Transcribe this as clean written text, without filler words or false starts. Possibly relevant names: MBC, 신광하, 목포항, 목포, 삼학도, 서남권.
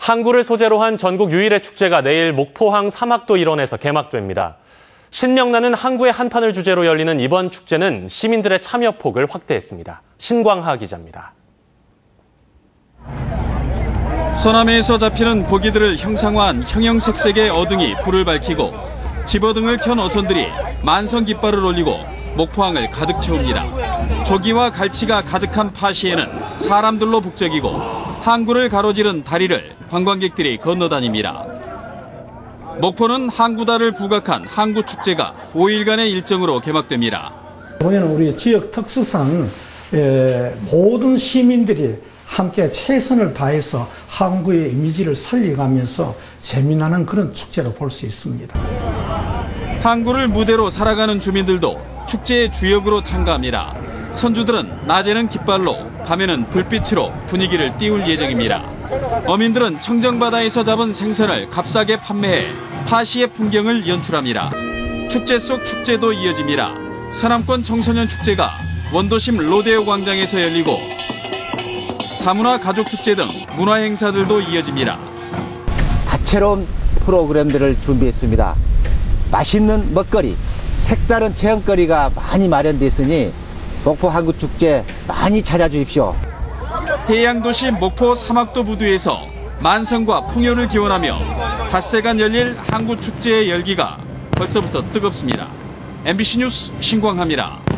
항구를 소재로 한 전국 유일의 축제가 내일 목포항 삼학도 일원에서 개막됩니다. 신명나는 항구의 한판을 주제로 열리는 이번 축제는 시민들의 참여 폭을 확대했습니다. 신광하 기자입니다. 서남해에서 잡히는 고기들을 형상화한 형형색색의 어등이 불을 밝히고 집어등을 켠 어선들이 만성 깃발을 올리고 목포항을 가득 채웁니다. 조기와 갈치가 가득한 파시에는 사람들로 북적이고 항구를 가로지른 다리를 관광객들이 건너다닙니다. 목포는 항구달을 부각한 항구축제가 5일간의 일정으로 개막됩니다. 보면 우리 지역 특수상 모든 시민들이 함께 최선을 다해서 항구의 이미지를 살려가면서 재미나는 그런 축제로 볼 수 있습니다. 항구를 무대로 살아가는 주민들도 축제의 주역으로 참가합니다. 선주들은 낮에는 깃발로, 밤에는 불빛으로 분위기를 띄울 예정입니다. 어민들은 청정바다에서 잡은 생선을 값싸게 판매해 파시의 풍경을 연출합니다. 축제 속 축제도 이어집니다. 서남권 청소년 축제가 원도심 로데오 광장에서 열리고 다문화 가족축제 등 문화 행사들도 이어집니다. 다채로운 프로그램들을 준비했습니다. 맛있는 먹거리, 색다른 체험거리가 많이 마련돼 있으니 목포 항구축제 많이 찾아주십시오. 해양도시 목포 삼학도 부두에서 만성과 풍요를 기원하며 닷새간 열릴 항구축제의 열기가 벌써부터 뜨겁습니다. MBC 뉴스 신광하입니다.